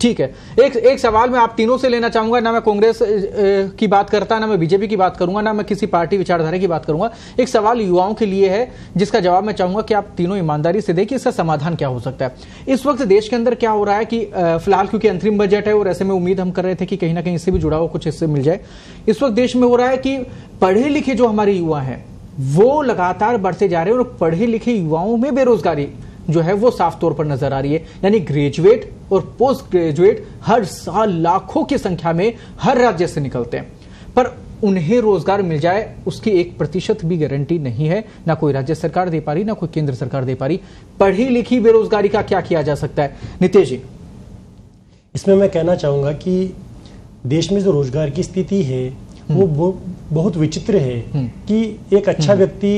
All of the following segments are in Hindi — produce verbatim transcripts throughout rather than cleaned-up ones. ठीक है। एक एक सवाल मैं आप तीनों से लेना चाहूंगा, ना मैं कांग्रेस की बात करता, ना मैं बीजेपी की बात करूंगा, ना मैं किसी पार्टी विचारधारा की बात करूंगा। एक सवाल युवाओं के लिए है जिसका जवाब मैं चाहूंगा कि आप तीनों ईमानदारी से देखिए, इसका समाधान क्या हो सकता है। इस वक्त देश के अंदर क्या हो रहा है कि फिलहाल क्योंकि अंतरिम बजट है और ऐसे में उम्मीद हम कर रहे थे कि कहीं ना कहीं इससे भी जुड़ा हुआ कुछ इससे मिल जाए। इस वक्त देश में हो रहा है कि पढ़े लिखे जो हमारे युवा हैं वो लगातार बढ़ते जा रहे हैं और पढ़े लिखे युवाओं में बेरोजगारी जो है वो साफ तौर पर नजर आ रही है, यानी ग्रेजुएट और पोस्ट ग्रेजुएट हर साल लाखों की संख्या में हर राज्य से निकलते हैं, पर उन्हें रोजगार मिल जाए उसकी एक प्रतिशत भी गारंटी नहीं है, ना कोई राज्य सरकार दे पा रही, ना कोई केंद्र सरकार दे पा रही। पढ़ी लिखी बेरोजगारी का क्या किया जा सकता है? नितेश जी, इसमें मैं कहना चाहूंगा कि देश में जो रोजगार की स्थिति है वो बहुत विचित्र है कि एक अच्छा व्यक्ति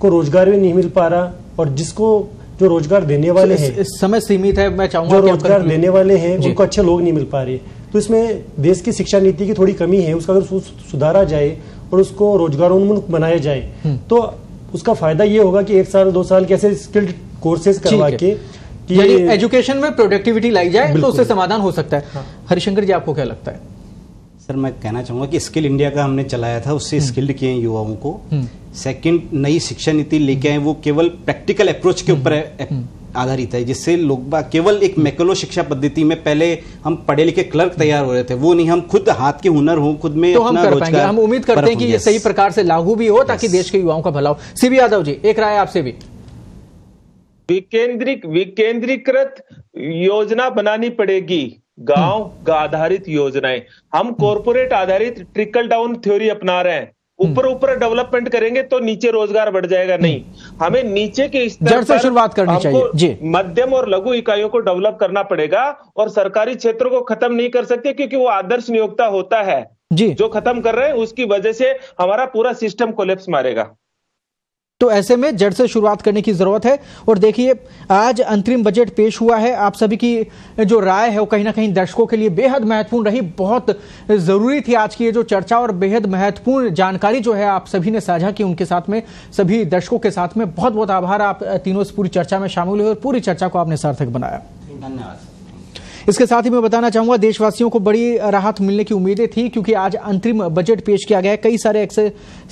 को रोजगार भी नहीं मिल पा रहा, और जिसको जो रोजगार देने वाले हैं, समय सीमित है, मैं चाहूंगा जो रोजगार देने वाले हैं उनको अच्छे लोग नहीं मिल पा रहे। तो इसमें देश की शिक्षा नीति की थोड़ी कमी है, उसका अगर सुधारा जाए और उसको रोजगारोन्मुख बनाया जाए तो उसका फायदा ये होगा कि एक साल दो साल कैसे स्किल्ड कोर्सेज करवा के यानी एजुकेशन में प्रोडक्टिविटी लाई जाए तो उससे समाधान हो सकता है। हरिशंकर जी, आपको क्या लगता है? सर, मैं कहना चाहूँगा कि स्किल इंडिया का हमने चलाया था, उससे स्किल्ड किए हैं युवाओं को। सेकंड, नई शिक्षा नीति लेके आए, वो केवल प्रैक्टिकल अप्रोच के ऊपर आधारित है, जिससे लोग केवल एक मैकेलो शिक्षा पद्धति में पहले हम पढ़े लिखे क्लर्क तैयार हो रहे थे, वो नहीं, हम खुद हाथ के हुनर हों, खुद में तो हम कर पाएंगे। हम उम्मीद करते हैं कि ये सही प्रकार से लागू भी हो ताकि देश के युवाओं का भला हो। सी बी यादव जी, एक राय आपसे भी। विकेंद्रिक विकेंद्रीकृत योजना बनानी पड़ेगी, गांव आधारित योजनाएं। हम कॉरपोरेट आधारित ट्रिकल डाउन थ्योरी अपना रहे हैं, ऊपर ऊपर डेवलपमेंट करेंगे तो नीचे रोजगार बढ़ जाएगा, नहीं, हमें नीचे के स्तर से शुरुआत करनी चाहिए। मध्यम और लघु इकाइयों को डेवलप करना पड़ेगा और सरकारी क्षेत्रों को खत्म नहीं कर सकते क्योंकि वो आदर्श नियोक्ता होता है जी, जो खत्म कर रहे हैं उसकी वजह से हमारा पूरा सिस्टम कोलैप्स मारेगा। तो ऐसे में जड़ से शुरुआत करने की जरूरत है। और देखिए, आज अंतरिम बजट पेश हुआ है, आप सभी की जो राय है वो कहीं ना कहीं दर्शकों के लिए बेहद महत्वपूर्ण रही, बहुत जरूरी थी आज की ये जो चर्चा, और बेहद महत्वपूर्ण जानकारी जो है आप सभी ने साझा की, उनके साथ में सभी दर्शकों के साथ में बहुत बहुत आभार। आप तीनों इस पूरी चर्चा में शामिल हुए और पूरी चर्चा को आपने सार्थक बनाया, धन्यवाद। इसके साथ ही मैं बताना चाहूंगा, देशवासियों को बड़ी राहत मिलने की उम्मीदें थी क्योंकि आज अंतरिम बजट पेश किया गया है। कई सारे ऐसे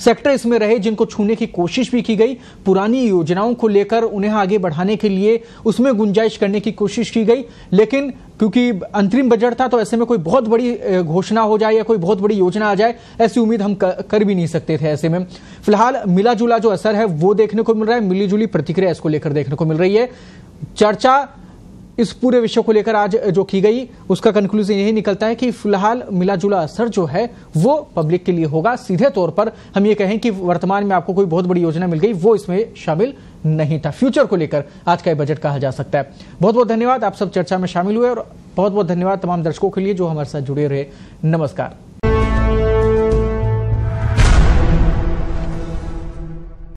सेक्टर इसमें रहे जिनको छूने की कोशिश भी की गई, पुरानी योजनाओं को लेकर उन्हें आगे बढ़ाने के लिए उसमें गुंजाइश करने की कोशिश की गई, लेकिन क्योंकि अंतरिम बजट था तो ऐसे में कोई बहुत बड़ी घोषणा हो जाए या कोई बहुत बड़ी योजना आ जाए ऐसी उम्मीद हम कर भी नहीं सकते थे। ऐसे में फिलहाल मिला जुला जो असर है वो देखने को मिल रहा है, मिली जुली प्रतिक्रिया इसको लेकर देखने को मिल रही है। चर्चा इस पूरे विषय को लेकर आज जो की गई उसका कंक्लूजन यही निकलता है कि फिलहाल मिला जुला असर जो है वो पब्लिक के लिए होगा। सीधे तौर पर हम ये कहें कि वर्तमान में आपको कोई बहुत बड़ी योजना मिल गई वो इसमें शामिल नहीं था, फ्यूचर को लेकर आज का बजट कहा जा सकता है। बहुत बहुत धन्यवाद, आप सब चर्चा में शामिल हुए, और बहुत बहुत धन्यवाद तमाम दर्शकों के लिए जो हमारे साथ जुड़े रहे। नमस्कार।